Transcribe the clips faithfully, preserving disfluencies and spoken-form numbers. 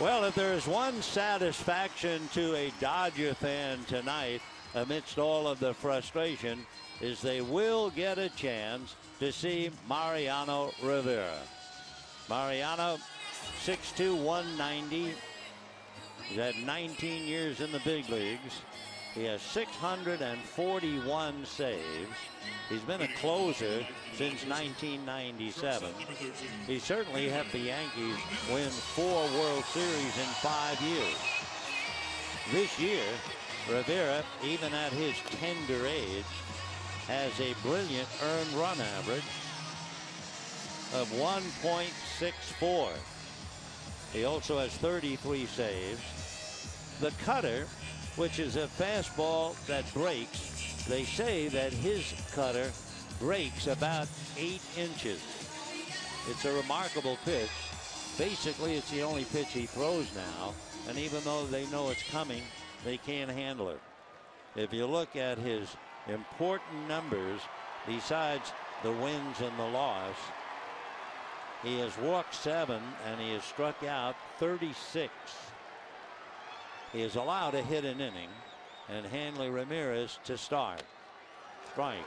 Well, if there's one satisfaction to a Dodger fan tonight, amidst all of the frustration, is they will get a chance to see Mariano Rivera. Mariano, six two, one ninety. He's had nineteen years in the big leagues. He has six hundred forty-one saves. He's been a closer since nineteen ninety-seven. He certainly helped the Yankees win four World Series in five years. This year, Rivera, even at his tender age, has a brilliant earned run average of one point six four. He also has thirty-three saves. The cutter, which is a fastball that breaks, they say that his cutter breaks about eight inches. It's a remarkable pitch. Basically, it's the only pitch he throws now, and even though they know it's coming, they can't handle it. If you look at his important numbers, besides the wins and the loss, he has walked seven and he has struck out thirty-six. He is allowed to hit an inning, and Hanley Ramirez to start. Strike.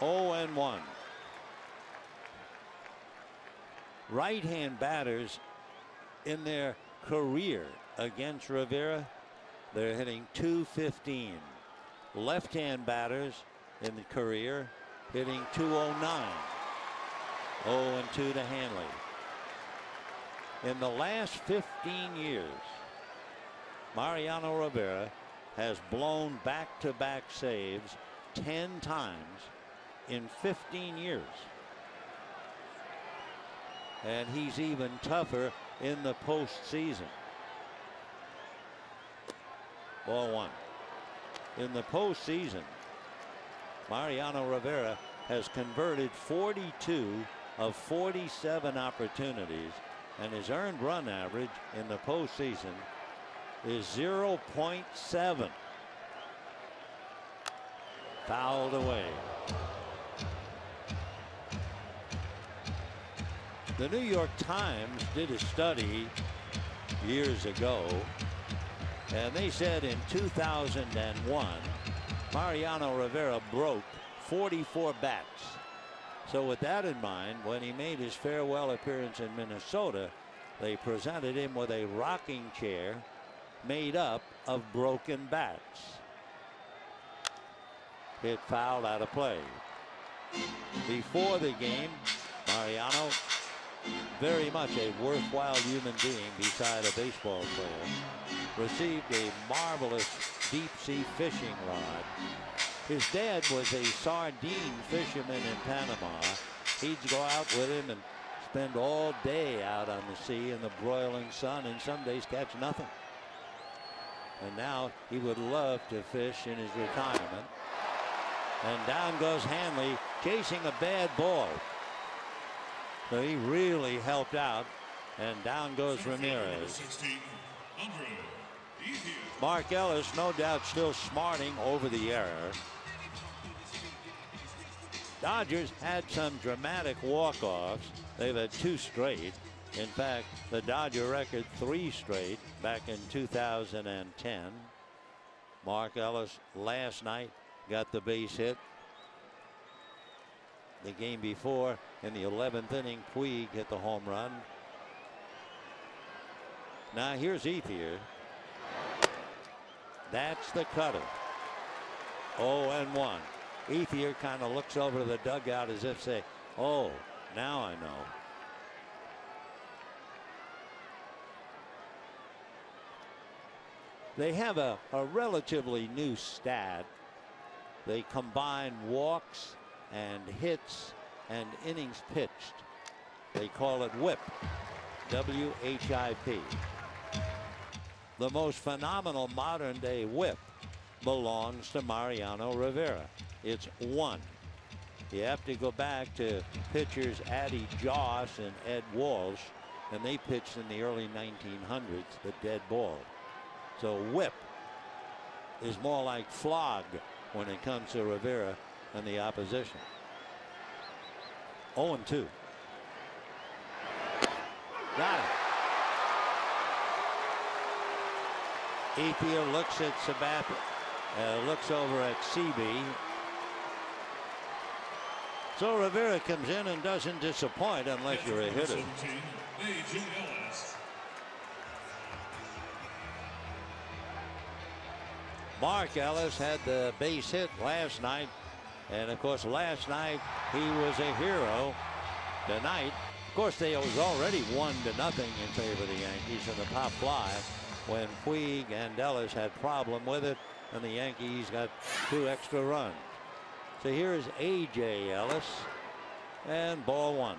oh and one. Right-hand batters in their career against Rivera, they're hitting two fifteen. Left-hand batters in the career hitting two oh nine. oh and two to Hanley. In the last fifteen years, Mariano Rivera has blown back-to-back saves ten times in fifteen years. And he's even tougher in the postseason. Ball one. In the postseason, Mariano Rivera has converted forty-two of forty-seven opportunities, and his earned run average in the postseason is zero point seven. Fouled away. The New York Times did a study years ago, and they said in two thousand one, Mariano Rivera broke forty-four bats. So with that in mind, when he made his farewell appearance in Minnesota, they presented him with a rocking chair made up of broken bats. Hit foul out of play. Before the game, Mariano, very much a worthwhile human being beside a baseball player, received a marvelous deep-sea fishing rod. His dad was a sardine fisherman in Panama. He'd go out with him and spend all day out on the sea in the broiling sun, and some days catch nothing. And now he would love to fish in his retirement. And down goes Hanley chasing a bad ball. So he really helped out. And down goes Ramirez. Mark Ellis, no doubt, still smarting over the error. Dodgers had some dramatic walk-offs. They've had two straight. In fact, the Dodger record three straight back in two thousand ten. Mark Ellis last night got the base hit. The game before, in the eleventh inning, Puig hit the home run. Now here's Ethier. That's the cutter. oh and one. Ethier kind of looks over to the dugout as if say, oh, now I know. They have a, a relatively new stat. They combine walks and hits and innings pitched. They call it WHIP. W H I P. The most phenomenal modern-day WHIP belongs to Mariano Rivera. It's one. You have to go back to pitchers Addie Joss and Ed Walsh, and they pitched in the early nineteen hundreds, the dead ball. So WHIP is more like flog when it comes to Rivera and the opposition. oh and two. Got it. Ethier looks at Sabathia, uh, looks over at C B. So Rivera comes in and doesn't disappoint unless you're a hitter. A J. Ellis. Mark Ellis had the base hit last night, and of course last night he was a hero. Tonight, of course, they was already one to nothing in favor of the Yankees in the pop fly when Puig and Ellis had problem with it, and the Yankees got two extra runs. So here is A J. Ellis, and ball one.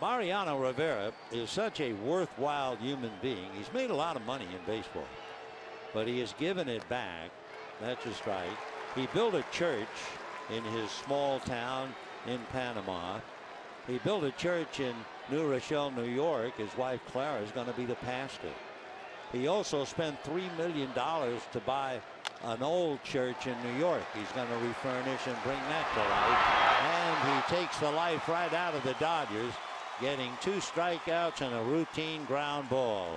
Mariano Rivera is such a worthwhile human being. He's made a lot of money in baseball, but he has given it back. That's a strike. He built a church in his small town in Panama. He built a church in New Rochelle, New York. His wife Clara is going to be the pastor. He also spent three million dollars to buy an old church in New York. He's going to refurnish and bring that to life. And he takes the life right out of the Dodgers, getting two strikeouts and a routine ground ball.